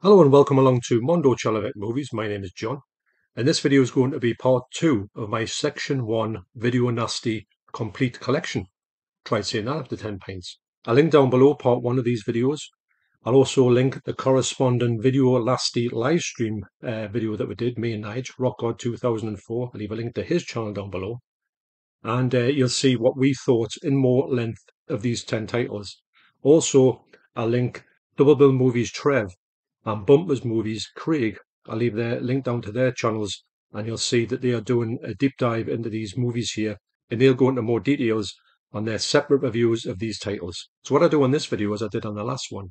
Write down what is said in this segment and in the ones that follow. Hello and welcome along to Mondo Chelloveck Movies. My name is John, and this video is going to be part 2 of my Section 1 Video Nasty Complete Collection. Tried saying that after 10 pints. I'll link down below part 1 of these videos. I'll also link the corresponding Video Nasty live stream video that we did, me and Nigel, Rock God 2004. I'll leave a link to his channel down below. And you'll see what we thought in more length of these 10 titles. Also, I'll link Double Bill Movies Trev and Bumpers Movies Craig. I'll leave their link down to their channels, and you'll see that they are doing a deep dive into these movies here, and they'll go into more details on their separate reviews of these titles. So what I do on this video, as I did on the last one,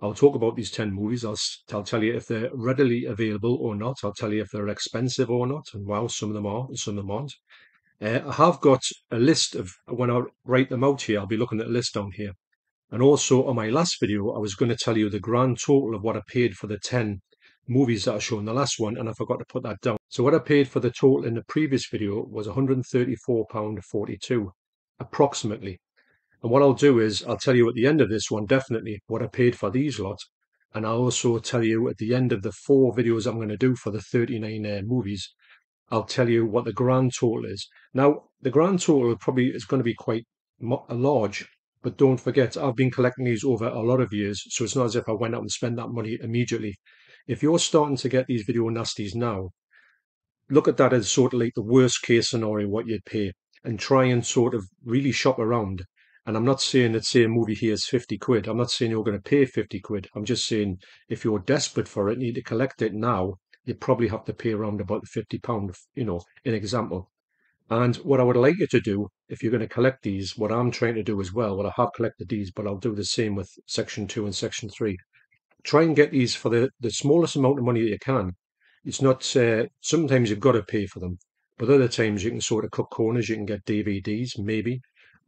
I'll talk about these 10 movies. I'll tell you if they're readily available or not. I'll tell you if they're expensive or not, and wow, some of them are and some of them aren't. I have got a list of, when I write them out here, I'll be looking at a list down here. And also on my last video, I was going to tell you the grand total of what I paid for the 10 movies that I showed in the last one, and I forgot to put that down. So what I paid for the total in the previous video was £134.42, approximately. And what I'll do is I'll tell you at the end of this one definitely what I paid for these lot, and I'll also tell you at the end of the 4 videos I'm going to do for the 39 movies, I'll tell you what the grand total is. Now, the grand total probably is going to be quite large. But don't forget, I've been collecting these over a lot of years, so it's not as if I went out and spent that money immediately. If you're starting to get these video nasties now, look at that as sort of like the worst case scenario, what you'd pay, and try and sort of really shop around. And I'm not saying that, say, a movie here is 50 quid. I'm not saying you're going to pay 50 quid. I'm just saying if you're desperate for it, need to collect it now, you probably have to pay around about the £50, you know, an example. And what I would like you to do, if you're going to collect these, what I'm trying to do as well, well, I have collected these, but I'll do the same with Section 2 and Section 3. Try and get these for the smallest amount of money that you can. It's not, sometimes you've got to pay for them, but other times you can sort of cut corners, you can get DVDs, maybe,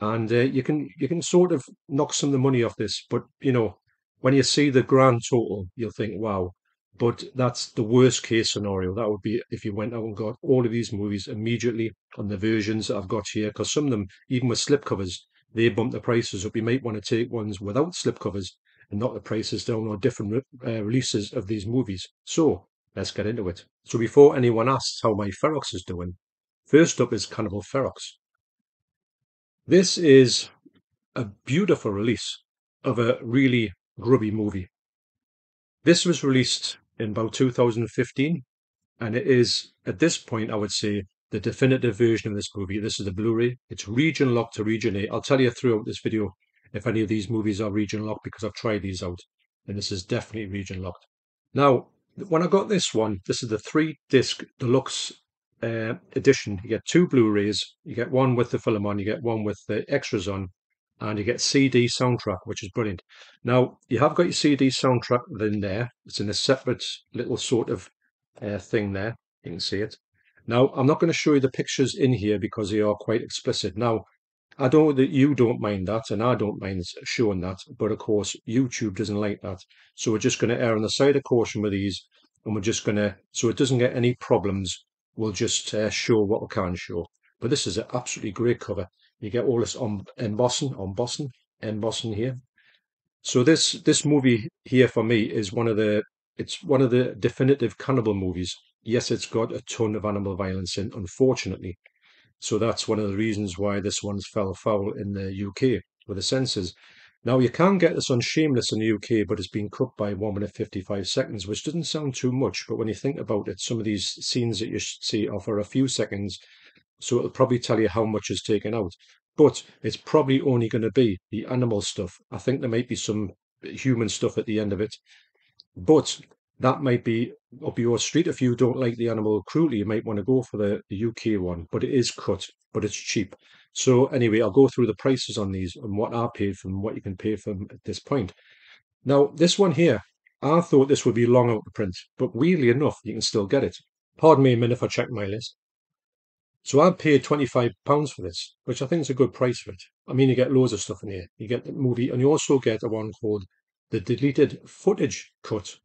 and you can sort of knock some of the money off this. But, you know, when you see the grand total, you'll think, wow. But that's the worst case scenario. That would be if you went out and got all of these movies immediately on the versions that I've got here, because some of them, even with slipcovers, they bump the prices up. You might want to take ones without slipcovers and knock the prices down, or different releases of these movies. So let's get into it. So before anyone asks how my Ferox is doing, first up is Cannibal Ferox. This is a beautiful release of a really grubby movie. This was released in about 2015, and it is, at this point, I would say, the definitive version of this movie. This is the Blu-ray. It's region locked to region 8. I'll tell you throughout this video if any of these movies are region locked, because I've tried these out, and this is definitely region locked. Now, when I got this one, this is the 3-disc deluxe edition. You get 2 Blu-rays. You get one with the film on, you get one with the extras on, and you get CD soundtrack, which is brilliant. Now, you have got your CD soundtrack in there. It's in a separate little sort of thing there. You can see it. Now, I'm not going to show you the pictures in here because they are quite explicit. Now, I know that you don't mind that, and I don't mind showing that, but of course, YouTube doesn't like that. So we're just going to err on the side of caution with these, and we're just going to, so it doesn't get any problems, we'll just show what we can show. But this is an absolutely great cover. You get all this embossing here. So this movie here for me is one of the definitive cannibal movies. Yes, it's got a ton of animal violence in, unfortunately. So that's one of the reasons why this one's fell foul in the UK with the censors. Now, you can get this on Shameless in the UK, but it's been cut by 1 minute 55 seconds, which doesn't sound too much, but when you think about it, some of these scenes that you should see are for a few seconds. So it'll probably tell you how much is taken out. But it's probably only going to be the animal stuff. I think there might be some human stuff at the end of it. But that might be up your street. If you don't like the animal cruelty, you might want to go for the UK one. But it is cut, but it's cheap. So anyway, I'll go through the prices on these and what I paid for them, what you can pay for them at this point. Now, this one here, I thought this would be long out of print. But weirdly enough, you can still get it. Pardon me a minute if I check my list. So I paid £25 for this, which I think is a good price for it. I mean, you get loads of stuff in here. You get the movie, and you also get a one called the deleted footage cut.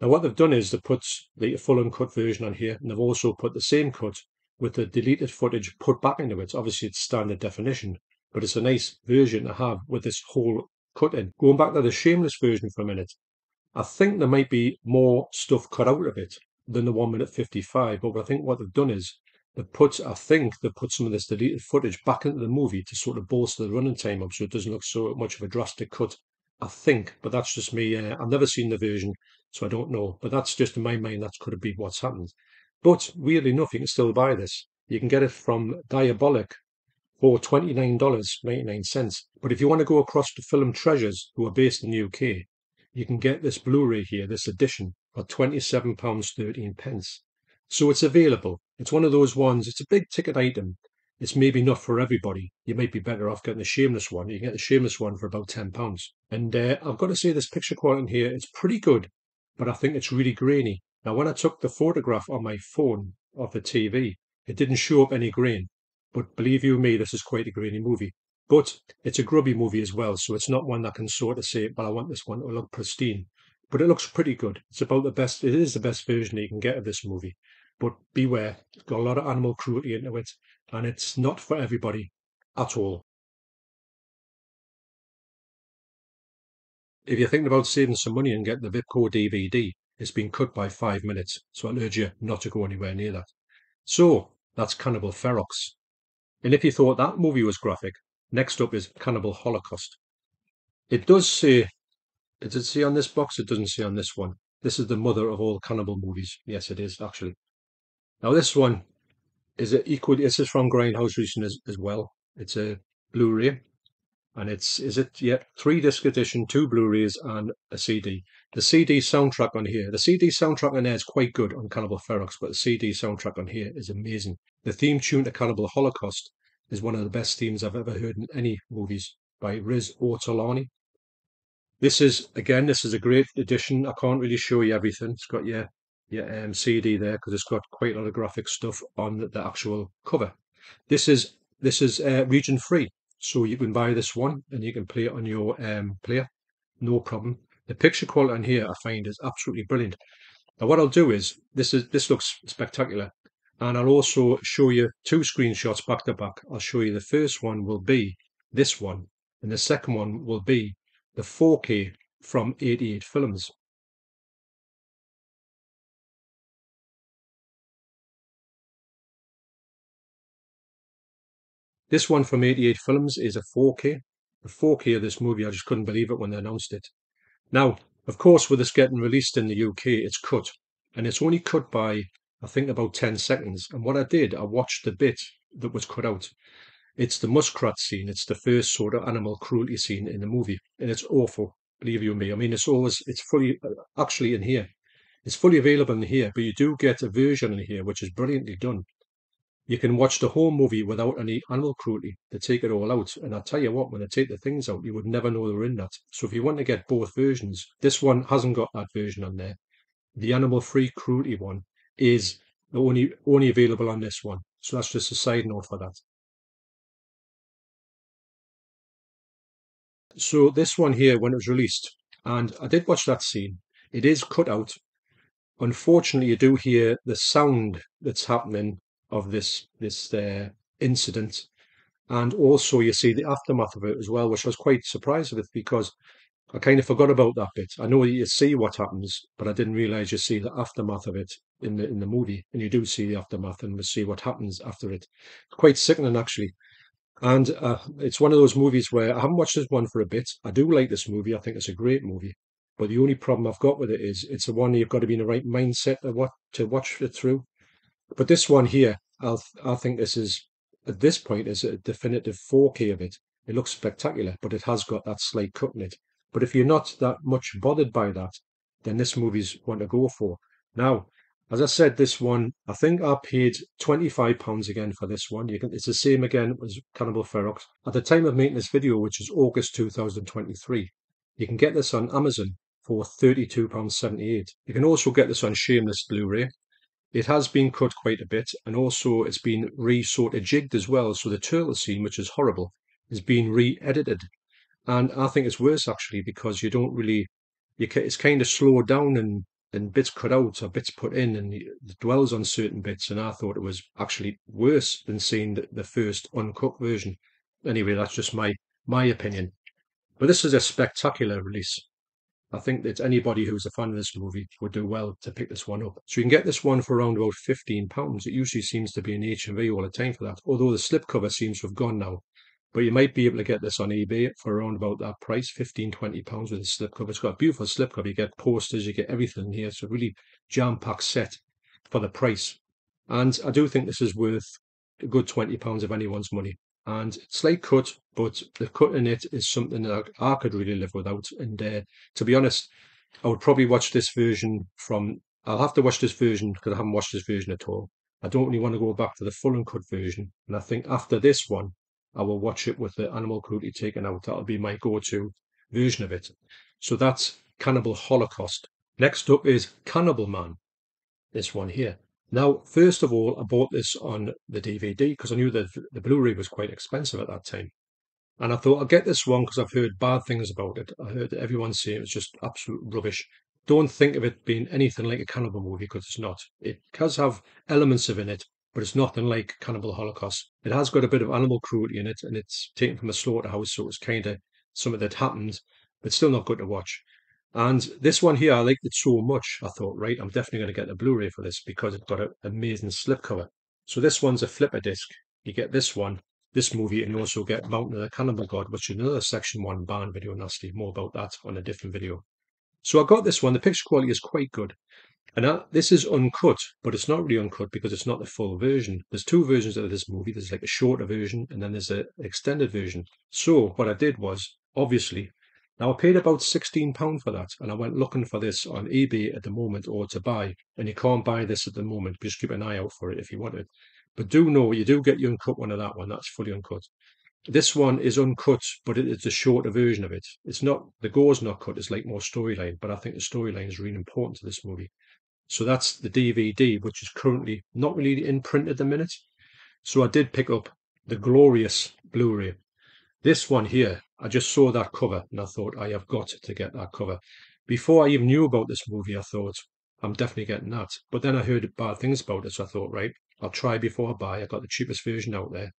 Now, what they've done is they put the full uncut version on here, and they've also put the same cut with the deleted footage put back into it. Obviously, it's standard definition, but it's a nice version to have with this whole cut in. Going back to the Shameless version for a minute, I think there might be more stuff cut out of it than the 1:55, but I think what they've done is they put some of this deleted footage back into the movie to sort of bolster the running time up so it doesn't look so much of a drastic cut, I think. But that's just me. I've never seen the version, so I don't know. But that's just in my mind, that could have been what's happened. But weirdly enough, you can still buy this. You can get it from Diabolic for $29.99. But if you want to go across to Film Treasures, who are based in the UK, you can get this Blu-ray here, this edition, for £27.13. So it's available. It's one of those ones, it's a big ticket item. It's maybe not for everybody. You might be better off getting the Shameless one. You can get the Shameless one for about £10. And I've got to say, this picture quality in here, it's pretty good, but I think it's really grainy. Now, when I took the photograph on my phone of the TV, it didn't show up any grain. But believe you me, this is quite a grainy movie. But it's a grubby movie as well, so it's not one that can sort of say, well, I want this one to look pristine. But it looks pretty good. It's about the best, it is the best version that you can get of this movie. But beware, it's got a lot of animal cruelty into it, and it's not for everybody at all. If you're thinking about saving some money and getting the VIPCO DVD, it's been cut by 5 minutes, so I'll urge you not to go anywhere near that. So, that's Cannibal Ferox. And if you thought that movie was graphic, next up is Cannibal Holocaust. It does say, does it say on this box? It doesn't say on this one. This is the mother of all cannibal movies. Yes, it is, actually. Now, this one is equally, this is from Grindhouse recently as well. It's a Blu-ray. And it's, is it, yeah, 3-disc edition, 2 Blu-rays and a CD. The CD soundtrack on here, the CD soundtrack on there is quite good on Cannibal Ferox, but the CD soundtrack on here is amazing. The theme tune to Cannibal Holocaust is one of the best themes I've ever heard in any movies by Riz Ortolani. This is, again, this is a great edition. I can't really show you everything. It's got your CD there because it's got quite a lot of graphic stuff on the actual cover. This is region free, so you can buy this one and you can play it on your player, no problem. The picture quality on here I find is absolutely brilliant. Now what I'll do is this looks spectacular. And I'll also show you 2 screenshots back to back. I'll show you the first one will be this one, and the second one will be the 4K from 88 Films. This one from 88 Films is a 4K. The 4K of this movie, I just couldn't believe it when they announced it. Now, of course, with this getting released in the UK, it's cut. And it's only cut by, I think, about 10 seconds. And what I did, I watched the bit that was cut out. It's the muskrat scene. It's the first sort of animal cruelty scene in the movie. And it's awful, believe you me. I mean, it's fully, actually in here. It's fully available in here, but you do get a version in here, which is brilliantly done. You can watch the whole movie without any animal cruelty. They take it all out. And I'll tell you what, when they take the things out, you would never know they're in that. So if you want to get both versions, this one hasn't got that version on there. The animal-free cruelty one is only available on this one. So that's just a side note for that. So this one here, when it was released, and I did watch that scene, it is cut out. Unfortunately, you do hear the sound that's happening of this incident, and also you see the aftermath of it as well, which I was quite surprised with because I kind of forgot about that bit. I know you see what happens, but I didn't realise you see the aftermath of it in the movie, and you do see the aftermath and we see what happens after it. It's quite sickening, actually. And it's one of those movies where I haven't watched this one for a bit. I do like this movie. I think it's a great movie. But the only problem I've got with it is it's the one you've got to be in the right mindset to watch it through. But this one here, I think this is, at this point, is a definitive 4K of it. It looks spectacular, but it has got that slight cut in it. But if you're not that much bothered by that, then this movie's one to go for. Now, as I said, this one, I think I paid £25 again for this one. It's the same again as Cannibal Ferox. At the time of making this video, which is August 2023, you can get this on Amazon for £32.78. You can also get this on Shameless Blu-ray. It has been cut quite a bit, and also it's been re-sort of jigged as well. So the turtle scene, which is horrible, is being re-edited. And I think it's worse, actually, because you don't really, it's kind of slowed down and bits cut out or bits put in, and it dwells on certain bits. And I thought it was actually worse than seeing the first uncut version. Anyway, that's just my opinion. But this is a spectacular release. I think that anybody who's a fan of this movie would do well to pick this one up. So you can get this one for around about £15. It usually seems to be in HMV all the time for that, although the slipcover seems to have gone now. But you might be able to get this on eBay for around about that price, £15–20 with a slipcover. It's got a beautiful slipcover. You get posters, you get everything here. It's a really jam-packed set for the price. And I do think this is worth a good £20 of anyone's money. And it's slight cut, but the cut in it is something that I could really live without. And to be honest, I would probably watch this version from... I'll have to watch this version because I haven't watched this version at all. I don't really want to go back to the full and cut version. And I think after this one, I will watch it with the animal cruelty taken out. That'll be my go-to version of it. So that's Cannibal Holocaust. Next up is Cannibal Man. This one here. Now, first of all, I bought this on the DVD because I knew that the Blu-ray was quite expensive at that time. And I thought, I'll get this one because I've heard bad things about it. I heard everyone say it was just absolute rubbish. Don't think of it being anything like a cannibal movie because it's not. It does have elements of in it, but it's nothing like Cannibal Holocaust. It has got a bit of animal cruelty in it, and it's taken from a slaughterhouse, so it's kind of something that happened, but still not good to watch. And this one here, I liked it so much, I thought, right, I'm definitely going to get a Blu-ray for this because it's got an amazing slipcover. So this one's a flipper disc. You get this one, this movie, and you also get Mountain of the Cannibal God, which is another Section 1 banned video nasty. More about that on a different video. So I got this one. The picture quality is quite good. And this is uncut, but it's not really uncut because it's not the full version. There's two versions of this movie. There's like a shorter version, and then there's an extended version. So what I did was, obviously... Now, I paid about £16 for that, and I went looking for this on eBay at the moment or to buy, and you can't buy this at the moment. Just keep an eye out for it if you want it. But do know, you do get your uncut one of that one. That's fully uncut. This one is uncut, but it's a shorter version of it. It's not, the gore's not cut. It's like more storyline, but I think the storyline is really important to this movie. So that's the DVD, which is currently not really in print at the minute. So I did pick up the glorious Blu-ray. This one here, I just saw that cover and I thought, I have got to get that cover. Before I even knew about this movie, I thought, I'm definitely getting that. But then I heard bad things about it, so I thought, right, I'll try before I buy. I got the cheapest version out there.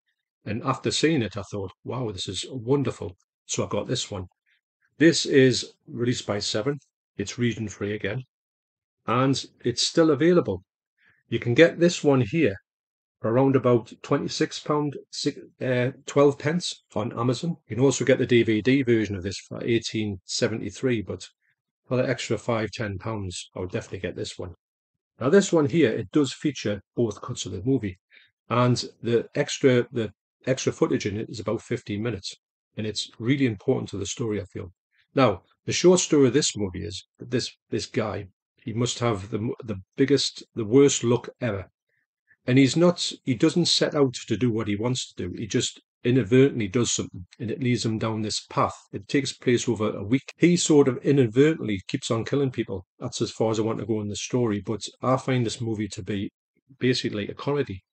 And after seeing it, I thought, wow, this is wonderful. So I got this one. This is released by Severin. It's region free again. And it's still available. You can get this one here for around about £26.12 on Amazon. You can also get the DVD version of this for £18.73, but for the extra £5–10, I would definitely get this one. Now this one here, it does feature both cuts of the movie, and the extra footage in it is about 15 minutes, and it's really important to the story, I feel. Now, the short story of this movie is that this guy, he must have the worst luck ever. And he doesn't set out to do what he wants to do. He just inadvertently does something, and it leads him down this path. It takes place over a week. He sort of inadvertently keeps on killing people. That's as far as I want to go in the story, but I find this movie to be basically a comedy.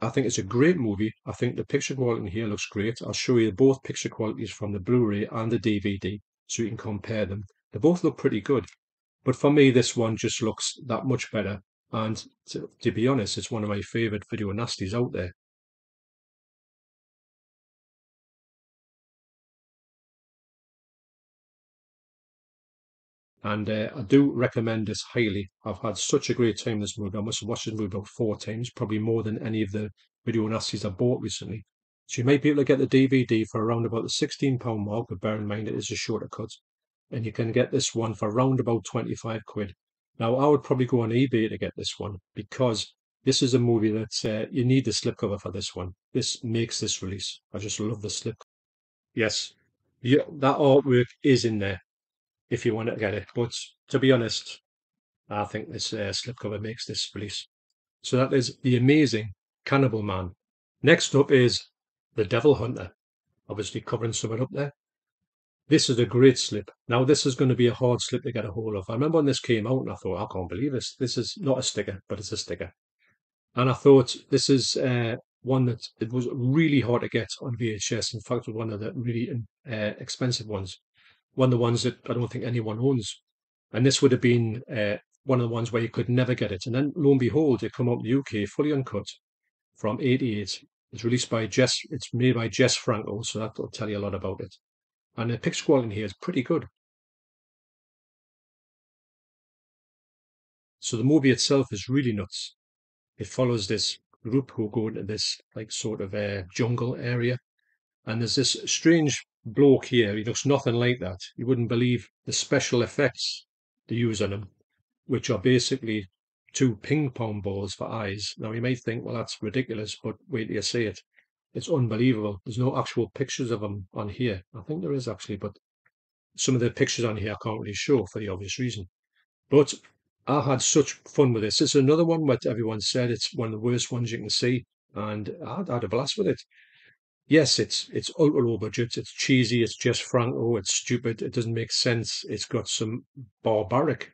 I think it's a great movie. I think the picture quality here looks great. I'll show you both picture qualities from the Blu-ray and the DVD so you can compare them. They both look pretty good, but for me, this one just looks that much better. And to be honest, it's one of my favourite video nasties out there. And I do recommend this highly. I've had such a great time this movie. I must have watched this movie about 4 times, probably more than any of the video nasties I bought recently. So you might be able to get the DVD for around about the £16 mark, but bear in mind it is a shorter cut. And you can get this one for around about £25. Now, I would probably go on eBay to get this one because this is a movie that you need the slipcover for this one. This makes this release. I just love the slipcover. Yes, that artwork is in there if you want to get it. But to be honest, I think this slipcover makes this release. So that is the amazing Cannibal Man. Next up is The Devil Hunter. Obviously covering something up there. This is a great slip. Now, this is going to be a hard slip to get a hold of. I remember when this came out and I thought, I can't believe this. This is not a sticker, but it's a sticker. And I thought this is one that it was really hard to get on VHS. In fact, it was one of the really expensive ones. One of the ones that I don't think anyone owns. And this would have been one of the ones where you could never get it. And then, lo and behold, it came out in the UK, fully uncut, from 88. It's released by Jess. It's made by Jess Franco, so that'll tell you a lot about it. And the picture quality here is pretty good. So the movie itself is really nuts. It follows this group who go into this like sort of a jungle area, and there's this strange bloke here. He looks nothing like that. You wouldn't believe the special effects they use on him, which are basically two ping pong balls for eyes. Now you may think, well, that's ridiculous, but wait till you see it. It's unbelievable. There's no actual pictures of them on here. I think there is actually, but some of the pictures on here I can't really show for the obvious reason. But I had such fun with this. It's another one where everyone said it's one of the worst ones you can see, and I had a blast with it. Yes, it's ultra low budget. It's cheesy. It's Jess Franco. It's stupid. It doesn't make sense. It's got some barbaric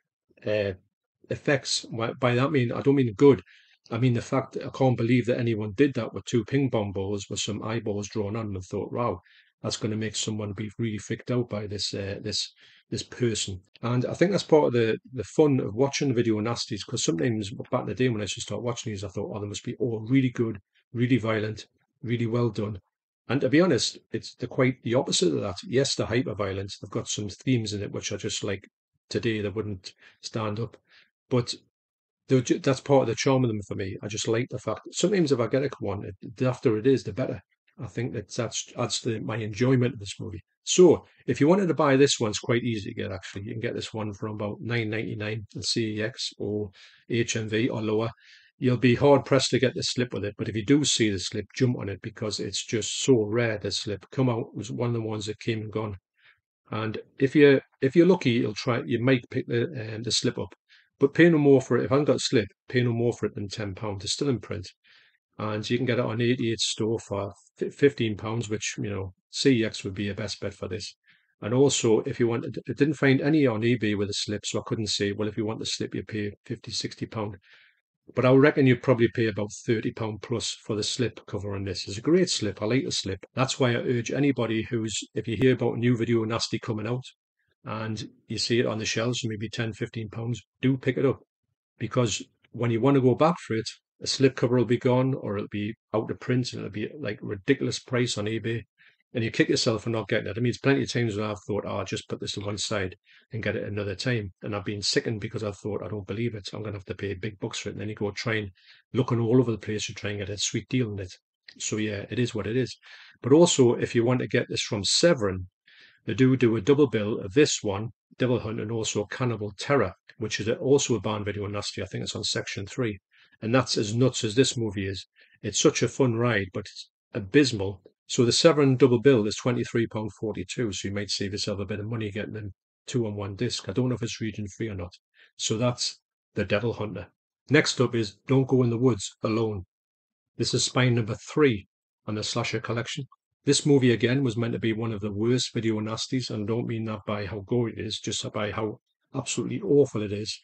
effects. By that I don't mean good. I mean, the fact that I can't believe that anyone did that with two ping pong balls with some eyeballs drawn on them, and thought, wow, that's going to make someone be really freaked out by this this person. And I think that's part of the fun of watching Video Nasties, because sometimes back in the day when I used to start watching these, I thought, oh, they must be all really good, really violent, really well done. And to be honest, they're quite the opposite of that. Yes, they're hyper-violent. They've got some themes in it which are just like today, they wouldn't stand up. But that's part of the charm of them for me. I just like the fact that sometimes if I get a one, the after it is, the better. I think that adds to my enjoyment of this movie. So if you wanted to buy this one, it's quite easy to get, actually. You can get this one for about $9.99 at CEX or HMV or lower. You'll be hard-pressed to get the slip with it. But if you do see the slip, jump on it, because it's just so rare, the slip. Come Out was one of the ones that came and gone. And if you're lucky, you might pick the slip up. But pay no more for it. If I haven't got a slip, pay no more for it than £10. It's still in print. And you can get it on 88 store for £15, which, you know, CEX would be your best bet for this. And also, if you want, I didn't find any on eBay with a slip, so I couldn't say, well, if you want the slip, you pay £50, £60. But I reckon you'd probably pay about £30 plus for the slip cover on this. It's a great slip. I like the slip. That's why I urge anybody if you hear about a new Video Nasty coming out and you see it on the shelves, maybe £10, £15, do pick it up. Because when you want to go back for it, a slip cover will be gone, or it'll be out of print, and it'll be like ridiculous price on eBay. And you kick yourself for not getting it. I mean, it's plenty of times when I've thought, oh, I'll just put this to one side and get it another time. And I've been sickened because I thought, I don't believe it. I'm going to have to pay big bucks for it. And then you go trying, looking all over the place to try and get a sweet deal in it. So, yeah, it is what it is. But also, if you want to get this from Severin, they do a double bill of this one, Devil Hunter, and also Cannibal Terror, which is also a banned Video Nasty. I think it's on Section 3. And that's as nuts as this movie is. It's such a fun ride, but it's abysmal. So the Severin double bill is £23.42, so you might save yourself a bit of money getting them two on one disc. I don't know if it's region free or not. So that's The Devil Hunter. Next up is Don't Go in the Woods Alone. This is spine number 3 on the Slasher collection. This movie, again, was meant to be one of the worst Video Nasties, and I don't mean that by how gory it is, just by how absolutely awful it is.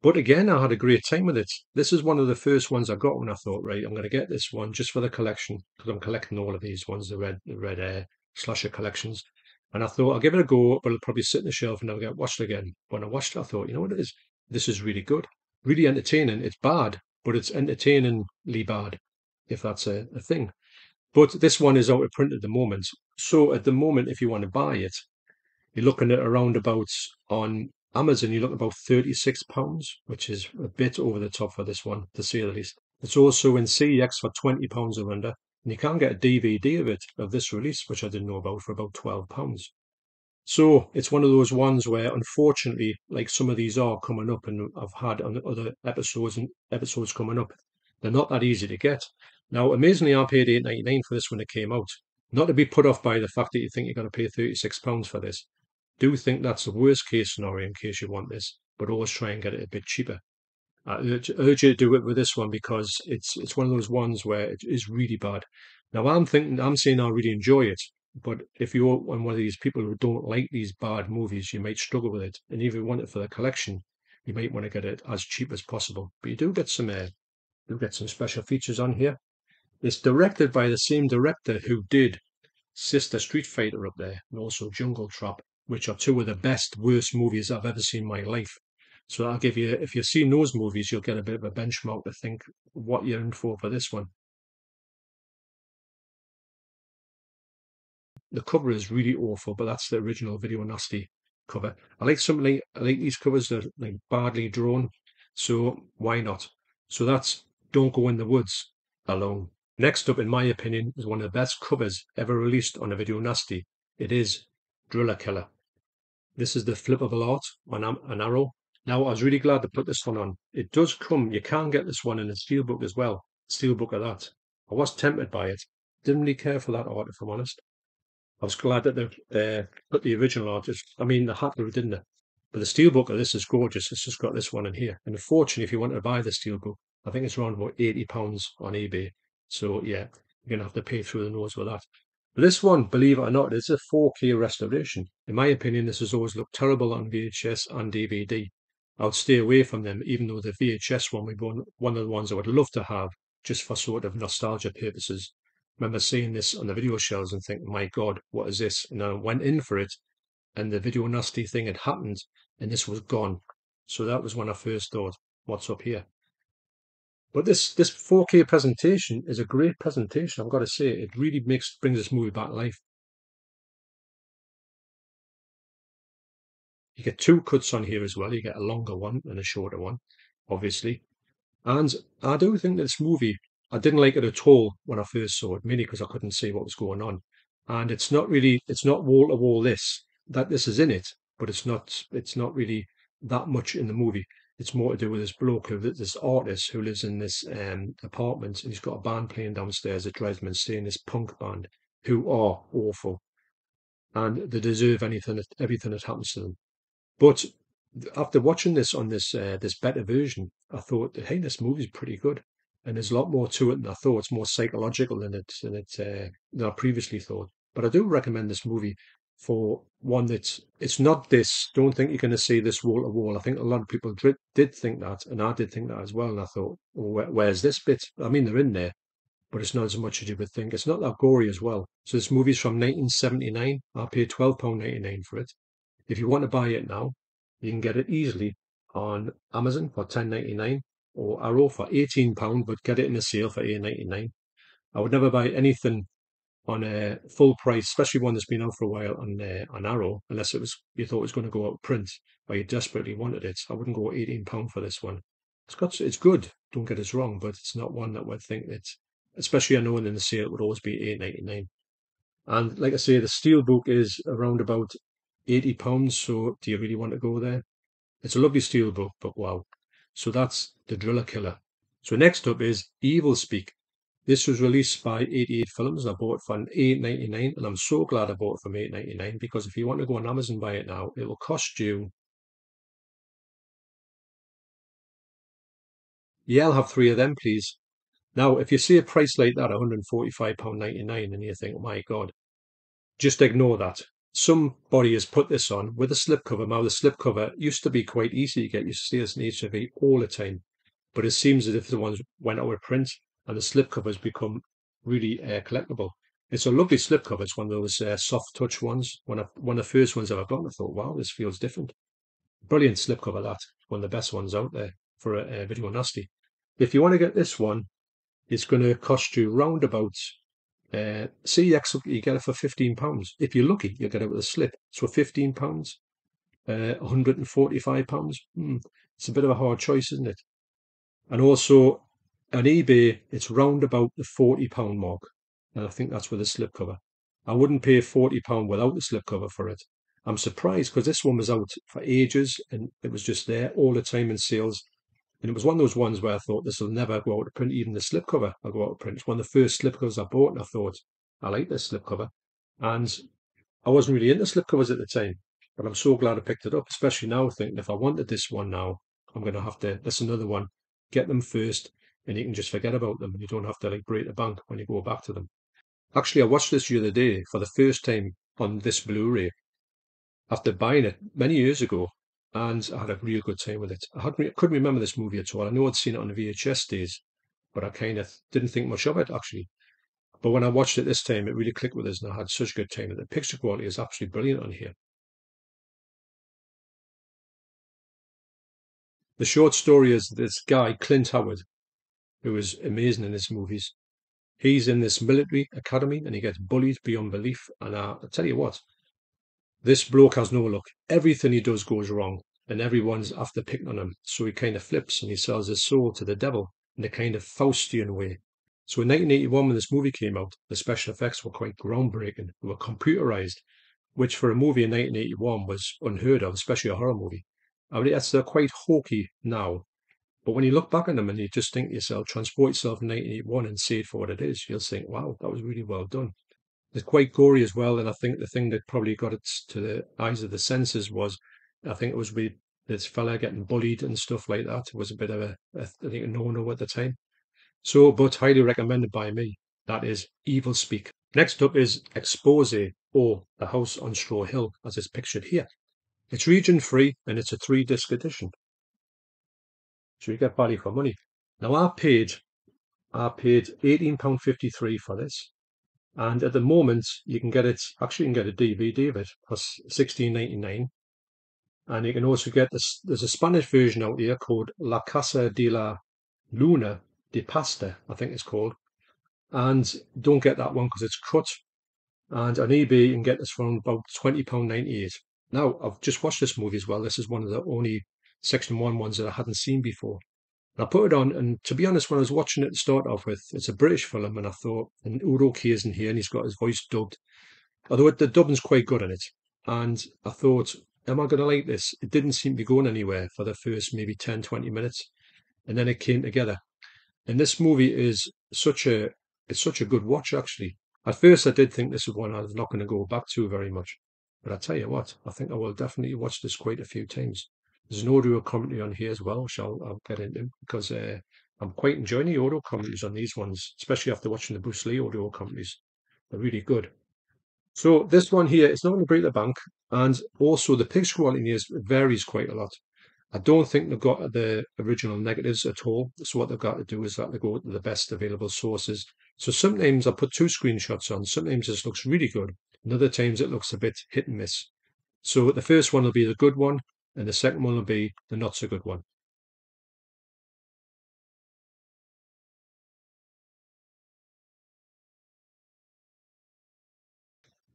But again, I had a great time with it. This is one of the first ones I got when I thought, right, I'm going to get this one just for the collection, because I'm collecting all of these ones, the red slasher collections. And I thought, I'll give it a go, but it'll probably sit on the shelf and never get watched again. When I watched it, I thought, you know what it is? This is really good, really entertaining. It's bad, but it's entertainingly bad, if that's a thing. But this one is out of print at the moment. So at the moment, if you want to buy it, you're looking at around about on Amazon, you look about £36, which is a bit over the top for this one, to say the least. It's also in CEX for £20 or under, and you can get a DVD of it, of this release, which I didn't know about, for about £12. So it's one of those ones where, unfortunately, like some of these are coming up, and I've had on other episodes and episodes coming up, they're not that easy to get. Now, amazingly, I paid £8.99 for this when it came out. Not to be put off by the fact that you think you're going to pay £36 for this. Do think that's the worst case scenario in case you want this, but always try and get it a bit cheaper. I urge you to do it with this one, because it's one of those ones where it is really bad. Now I'm saying I really enjoy it, but if you're one of these people who don't like these bad movies, you might struggle with it. And if you want it for the collection, you might want to get it as cheap as possible. But you do get some special features on here. It's directed by the same director who did Sister Street Fighter up there, and also Jungle Trap, which are two of the best, worst movies I've ever seen in my life. So that'll give you, if you've seen those movies, you'll get a bit of a benchmark to think what you're in for this one. The cover is really awful, but that's the original Video Nasty cover. I like these covers that are like badly drawn. So why not? So that's Don't Go in the Woods Alone. Next up, in my opinion, is one of the best covers ever released on a Video Nasty. It is Driller Killer. This is the flip of a lot on an Arrow. Now, I was really glad to put this one on. It does come, you can get this one in a steelbook as well. Steelbook of that. I was tempted by it. Didn't really care for that art, if I'm honest. I was glad that they put the original artist. I mean, they had to, didn't they? But the steelbook of this is gorgeous. It's just got this one in here. And unfortunately, if you want to buy the steelbook, I think it's around about £80 on eBay. So, yeah, you're going to have to pay through the nose with that. But this one, believe it or not, it's a 4K restoration. In my opinion, this has always looked terrible on VHS and DVD. I would stay away from them, even though the VHS one would be one of the ones I would love to have, just for sort of nostalgia purposes. Remember seeing this on the video shelves and thinking, my God, what is this? And I went in for it, and the Video Nasty thing had happened, and this was gone. So that was when I first thought, what's up here? But this 4K presentation is a great presentation, I've got to say. It really brings this movie back to life. You get two cuts on here as well. You get a longer one and a shorter one, obviously. And I do think this movie, I didn't like it at all when I first saw it, mainly because I couldn't see what was going on. And it's not wall to wall this. That this is in it, but it's not really that much in the movie. It's more to do with this bloke, this artist who lives in this apartment, and he's got a band playing downstairs at Dresden's, seeing this punk band, who are awful. And they deserve everything that happens to them. But after watching this on this better version, I thought, hey, this movie's pretty good. And there's a lot more to it than I thought. It's more psychological than I previously thought. But I do recommend this movie for one that's, it's not this. Don't think you're going to see this wall to wall. I think a lot of people did think that, and I did think that as well. And I thought, well, where's this bit? I mean, they're in there, but it's not as much as you would think. It's not that gory as well. So this movie's from 1979. I paid £12.99 for it. If you want to buy it now, you can get it easily on Amazon for £10.99. or Arrow for £18, but get it in a sale for £8.99. I would never buy anything on a full price, especially one that's been out for a while on Arrow, unless you thought it was going to go out of print or you desperately wanted it. I wouldn't go £18 for this one. It's good, don't get us wrong, but it's not one that would think that, especially I know in the sale it would always be £8.99. And like I say, the steelbook is around about £80, so do you really want to go there? It's a lovely steelbook, but wow. So that's The Driller Killer. So next up is Evil Speak. This was released by 88 Films. I bought it for £8.99, and I'm so glad I bought it for £8.99, because if you want to go on Amazon and buy it now, it will cost you... Yeah, I'll have three of them, please. Now, if you see a price like that, £145.99, and you think, my God, just ignore that. Somebody has put this on with a slipcover. Now, the slipcover used to be quite easy to get. You see this in HMV all the time. But it seems as if the ones went out of print and the slipcover has become really collectible. It's a lovely slipcover. It's one of those soft touch ones. One of the first ones I've got, I thought, wow, this feels different. Brilliant slipcover, that. One of the best ones out there for a Video Nasty. If you want to get this one, it's going to cost you round about... CEX, you get it for £15. If you're lucky, you'll get it with a slip. So £15, £145. It's a bit of a hard choice, isn't it? And also on eBay, it's round about the £40 mark, and I think that's with a slipcover. I wouldn't pay £40 without the slipcover for it. I'm surprised, because this one was out for ages and it was just there all the time in sales. And it was one of those ones where I thought, this will never go out of print. Even the slipcover will go out of print. It's one of the first slipcovers I bought, and I thought, I like this slipcover. And I wasn't really into slipcovers at the time, but I'm so glad I picked it up, especially now thinking, if I wanted this one now, I'm going to have to, that's another one, get them first, and you can just forget about them. You don't have to like break the bank when you go back to them. Actually, I watched this the other day for the first time on this Blu-ray, after buying it many years ago. And I had a real good time with it. I couldn't remember this movie at all. I know I'd seen it on the VHS days, but I kind of didn't think much of it, actually. But when I watched it this time, it really clicked with us, and I had such a good time. The picture quality is absolutely brilliant on here. The short story is this guy, Clint Howard, who is amazing in his movies. He's in this military academy, and he gets bullied beyond belief. And I'll tell you what, this bloke has no luck. Everything he does goes wrong. and everyone's after picking on him. So he kind of flips and he sells his soul to the devil in a kind of Faustian way. So in 1981, when this movie came out, the special effects were quite groundbreaking. They were computerized, which for a movie in 1981 was unheard of, especially a horror movie. I mean, they're quite hokey now. But when you look back on them and you just think to yourself, transport yourself in 1981 and see it for what it is, you'll think, wow, that was really well done. It's quite gory as well, and I think the thing that probably got it to the eyes of the censors was, I think it was with this fella getting bullied and stuff like that. It was a bit of a no-no at the time. So, but highly recommended by me. That is Evil Speak. Next up is Expose, or The House on Straw Hill, as it's pictured here. It's region free, and it's a 3-disc edition. So you get value for money. Now I paid £18.53 for this. And at the moment, you can get it, actually you can get a DVD of it, that's $16.99. And you can also get this, there's a Spanish version out here called La Casa de la Luna de Pasta, I think it's called. And don't get that one because it's cut. And on eBay, you can get this for about £20.98. Now, I've just watched this movie as well. This is one of the only Section 1 ones that I hadn't seen before. I put it on, and to be honest, when I was watching it to start off with, it's a British film, and I thought, and Udo Kier's in here, and he's got his voice dubbed. Although the dubbing's quite good in it. And I thought, am I going to like this? It didn't seem to be going anywhere for the first maybe 10, 20 minutes. And then it came together. And this movie is such a good watch, actually. At first, I did think this is one I was not going to go back to very much. But I tell you what, I think I will definitely watch this quite a few times. There's an audio commentary on here as well, which I'll get into, because I'm quite enjoying the audio commentaries on these ones, especially after watching the Bruce Lee audio commentaries. They're really good. So this one here, it's not going to break the bank, and also the picture quality varies quite a lot. I don't think they've got the original negatives at all, so what they've got to do is that they go to the best available sources. So sometimes I put 2 screenshots on, sometimes this looks really good, and other times it looks a bit hit and miss. So the first one will be the good one, and the second one will be the not-so-good one.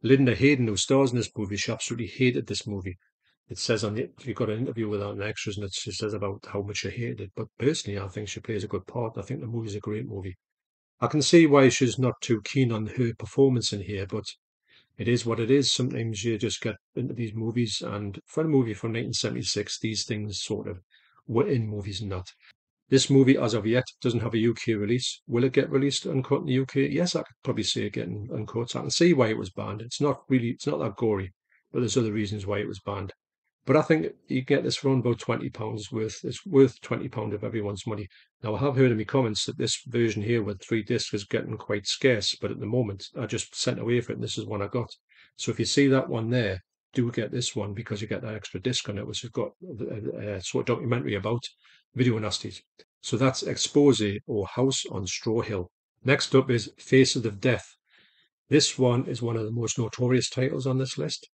Linda Hayden, who stars in this movie, she absolutely hated this movie. It says on it, you got an interview with her and extras, and she says about how much she hated it. But personally, I think she plays a good part. I think the movie's a great movie. I can see why she's not too keen on her performance in here, but it is what it is. Sometimes you just get into these movies, and for a movie from 1976, these things sort of were in movies and that. This movie, as of yet, doesn't have a UK release. Will it get released uncut in the UK? Yes, I could probably see it getting uncut. I can see why it was banned. It's not that gory, but there's other reasons why it was banned. But I think you get this for around about £20 worth. It's worth £20 of everyone's money. Now, I have heard in my comments that this version here with 3 discs is getting quite scarce, but at the moment, I just sent away for it, and this is one I got. So if you see that one there, do get this one, because you get that extra disc on it, which has got a sort of documentary about Video Nasties. So that's Expose, or House on Straw Hill. Next up is Faces of Death. This one is one of the most notorious titles on this list.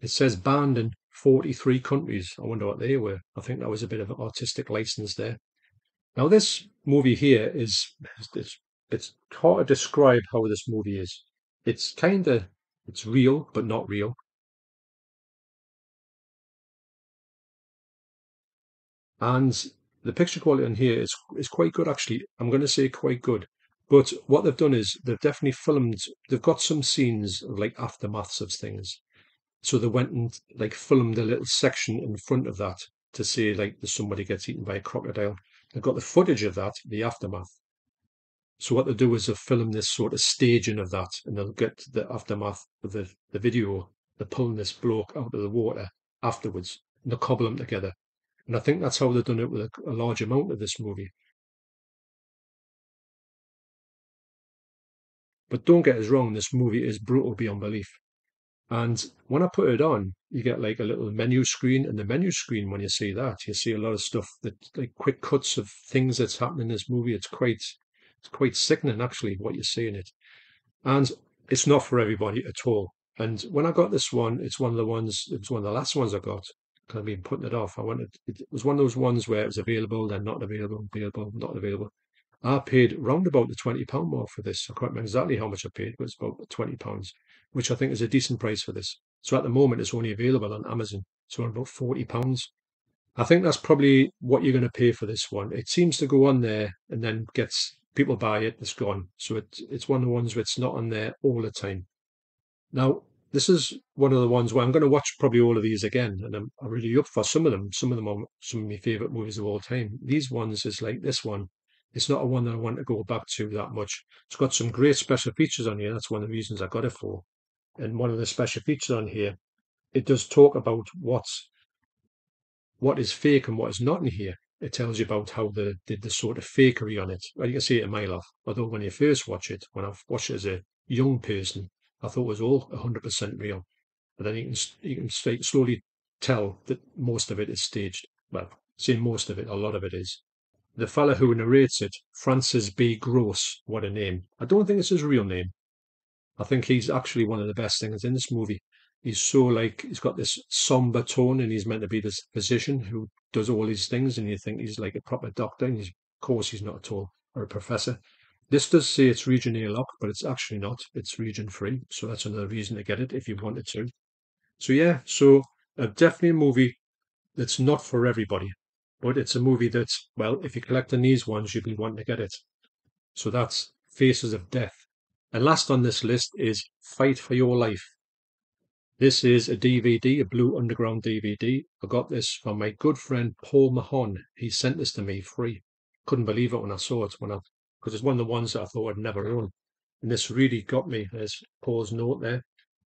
It says banned in 43 countries. I wonder what they were. I think that was a bit of an artistic license there. Now this movie here is, it's hard to describe how this movie is. It's kind of, it's real, but not real. And the picture quality on here is quite good, actually. I'm going to say quite good. But what they've done is they've definitely filmed, they've got some scenes of like aftermaths of things. So they went and like filmed a little section in front of that to say like somebody gets eaten by a crocodile. They've got the footage of that, the aftermath. So what they do is they film this sort of staging of that, and they'll get the aftermath of the video. They're pulling this bloke out of the water afterwards, and they'll cobble them together. And I think that's how they've done it with a large amount of this movie. But don't get us wrong, this movie is brutal beyond belief. And when I put it on, you get like a little menu screen, and the menu screen, when you see that, you see a lot of stuff that like quick cuts of things that's happening in this movie. It's quite sickening, actually, what you see in it. And it's not for everybody at all. And when I got this one, it was one of the last ones I got, because I've been putting it off. It was one of those ones where it was available, then not available, available, not available. I paid round about the £20 mark for this. I can't remember exactly how much I paid, but it's about £20, which I think is a decent price for this. So at the moment, it's only available on Amazon. So around about £40. I think that's probably what you're going to pay for this one. It seems to go on there and then gets people buy it, it's gone. So it's one of the ones where it's not on there all the time. Now, this is one of the ones where I'm going to watch probably all of these again, and I'm really up for some of them. Some of them are some of my favourite movies of all time. These ones is like this one. It's not a one that I want to go back to that much. It's got some great special features on here. That's one of the reasons I got it for. And one of the special features on here, it does talk about what is fake and what is not in here. It tells you about how they did the sort of fakery on it. Well, you can see it a mile off. Although when you first watch it, when I watched it as a young person, I thought it was all 100% real. But then you can slowly tell that most of it is staged. Well, say most of it, a lot of it is. The fella who narrates it, Francis B. Gross, what a name. I don't think it's his real name. I think he's actually one of the best things in this movie. He's so like, he's got this somber tone, and he's meant to be this physician who does all these things, and you think he's like a proper doctor, and he's, of course he's not at all, or a professor. This does say it's Region A lock, but it's actually not. It's Region 3, so that's another reason to get it if you wanted to. So yeah, so definitely a movie that's not for everybody. But it's a movie that's, well, if you're collecting these ones, you'd be wanting to get it. So that's Faces of Death. And last on this list is Fight For Your Life. This is a DVD, a Blue Underground DVD. I got this from my good friend Paul Mahon. He sent this to me free. Couldn't believe it when I saw it, because it's one of the ones that I thought I'd never own. And this really got me. There's Paul's note there.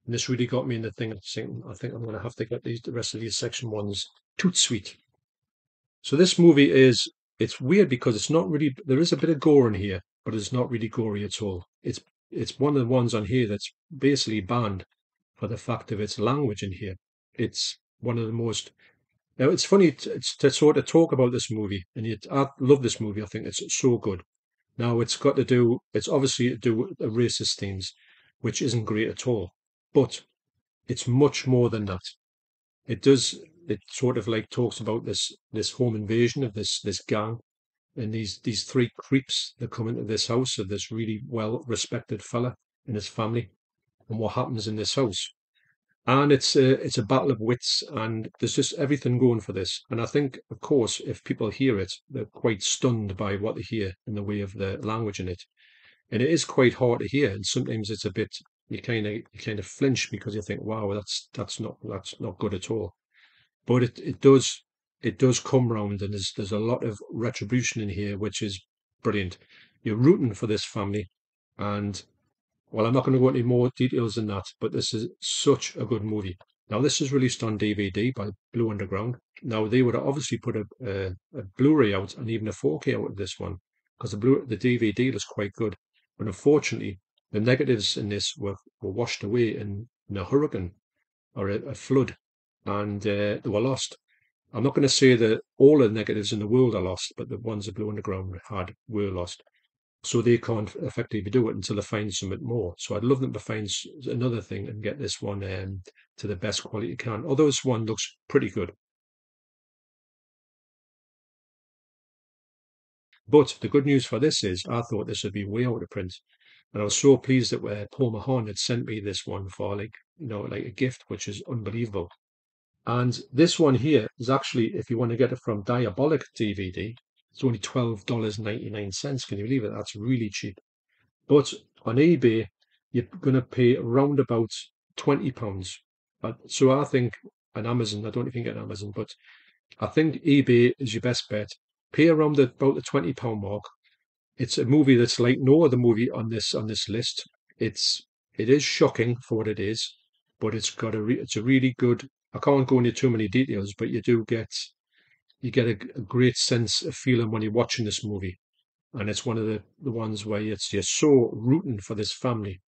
And this really got me in the thing of thinking, I think I'm going to have to get the rest of these Section 1s tout de suite. So this movie is, it's weird because it's not really, there is a bit of gore in here, but it's not really gory at all. It's one of the ones on here that's basically banned for the fact of its language in here. It's one of the most, now it's funny to sort of talk about this movie, and I love this movie, I think it's so good. Now it's obviously to do with racist themes, which isn't great at all, but it's much more than that. It sort of like talks about this home invasion of this gang, and these three creeps that come into this house of this really well respected fella and his family, and what happens in this house. And it's a battle of wits, and there's just everything going for this. And I think, of course, if people hear it, they're quite stunned by what they hear in the way of the language in it. And it is quite hard to hear, and sometimes it's a bit you kind of flinch because you think, wow, that's not good at all. But it does come round, and there's a lot of retribution in here, which is brilliant. You're rooting for this family, and well, I'm not going to go into more details than that, but this is such a good movie. Now, this is released on DVD by Blue Underground. Now, they would have obviously put a Blu-ray out and even a 4K out of this one, because the DVD was quite good. But unfortunately, the negatives in this were washed away in a hurricane or a flood. And they were lost. I'm not going to say that all the negatives in the world are lost, but the ones that Blue Underground had were lost. So they can't effectively do it until they find something more. So I'd love them to find another thing and get this one to the best quality it can. Although this one looks pretty good. But the good news for this is I thought this would be way out of print. And I was so pleased that Paul Mahon had sent me this one for like a gift, which is unbelievable. And this one here is actually, if you want to get it from Diabolic DVD, it's only $12.99. Can you believe it? That's really cheap. But on eBay, you're going to pay around about £20. So I think on Amazon, I don't even get Amazon, but I think eBay is your best bet. Pay around about the £20 mark. It's a movie that's like no other movie on this list. It is shocking for what it is, but it's a really good. I can't go into too many details, but you get a great sense of feeling when you're watching this movie. And it's one of the ones where you're so rooting for this family,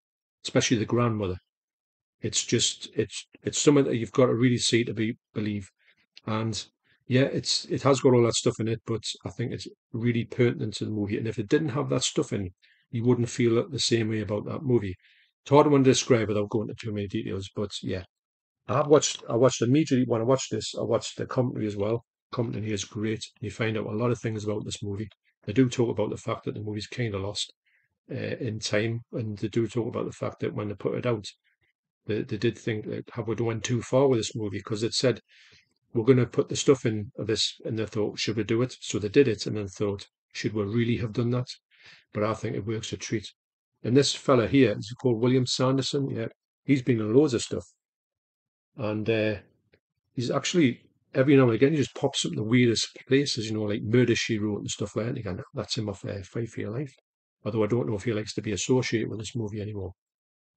especially the grandmother. It's something that you've got to really see to believe. And yeah, it has got all that stuff in it, but I think it's really pertinent to the movie. And if it didn't have that stuff in, you wouldn't feel the same way about that movie. It's hard to describe without going into too many details, but yeah. I watched immediately when I watched this, I watched the commentary as well. Commentary is great. You find out a lot of things about this movie. They do talk about the fact that the movie's kind of lost in time, and they do talk about the fact that when they put it out, they did think that have we went too far with this movie, because it said we're going to put the stuff in this, and they thought, should we do it? So they did it, and then thought, should we really have done that? But I think it works a treat. And this fella here is called William Sanderson. Yeah, he's been in loads of stuff, and he's actually every now and again he just pops up in the weirdest places, you know, like Murder She Wrote and stuff like that. And again, that's him off Fight For Your Life. Although I don't know if he likes to be associated with this movie anymore.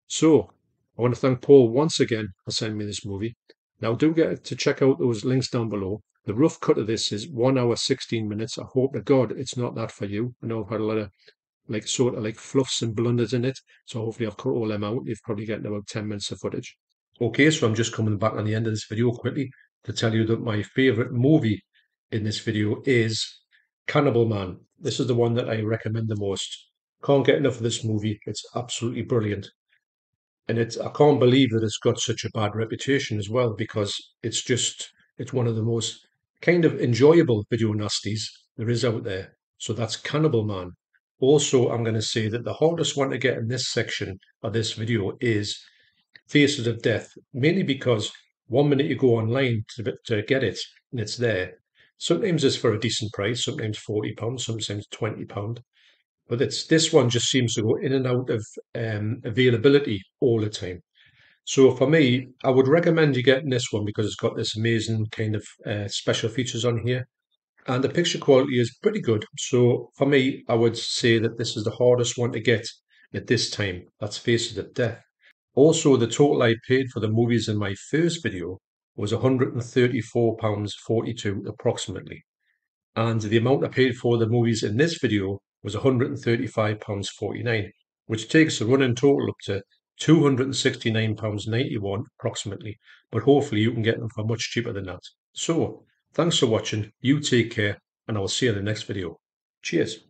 So I want to thank Paul once again for sending me this movie. Now, do get to check out those links down below. The rough cut of this is 1 hour 16 minutes. I hope to God it's not that for you. I know I've had a lot of like sort of like fluffs and blunders in it, so hopefully I've cut all them out. You've probably gotten about 10 minutes of footage. Okay, so I'm just coming back on the end of this video quickly to tell you that my favourite movie in this video is Cannibal Man. This is the one that I recommend the most. Can't get enough of this movie. It's absolutely brilliant. And it's, I can't believe that it's got such a bad reputation as well, because it's just, it's one of the most kind of enjoyable video nasties there is out there. So that's Cannibal Man. Also, I'm going to say that the hardest one to get in this section of this video is Faces of Death, mainly because 1 minute you go online to get it and it's there. Sometimes it's for a decent price, sometimes £40, sometimes £20. But it's, this one just seems to go in and out of availability all the time. So for me, I would recommend you getting this one because it's got this amazing kind of special features on here. And the picture quality is pretty good. So for me, I would say that this is the hardest one to get at this time. That's Faces of Death. Also, the total I paid for the movies in my first video was £134.42 approximately. And the amount I paid for the movies in this video was £135.49, which takes the running total up to £269.91 approximately. But hopefully you can get them for much cheaper than that. So thanks for watching, you take care, and I will see you in the next video. Cheers.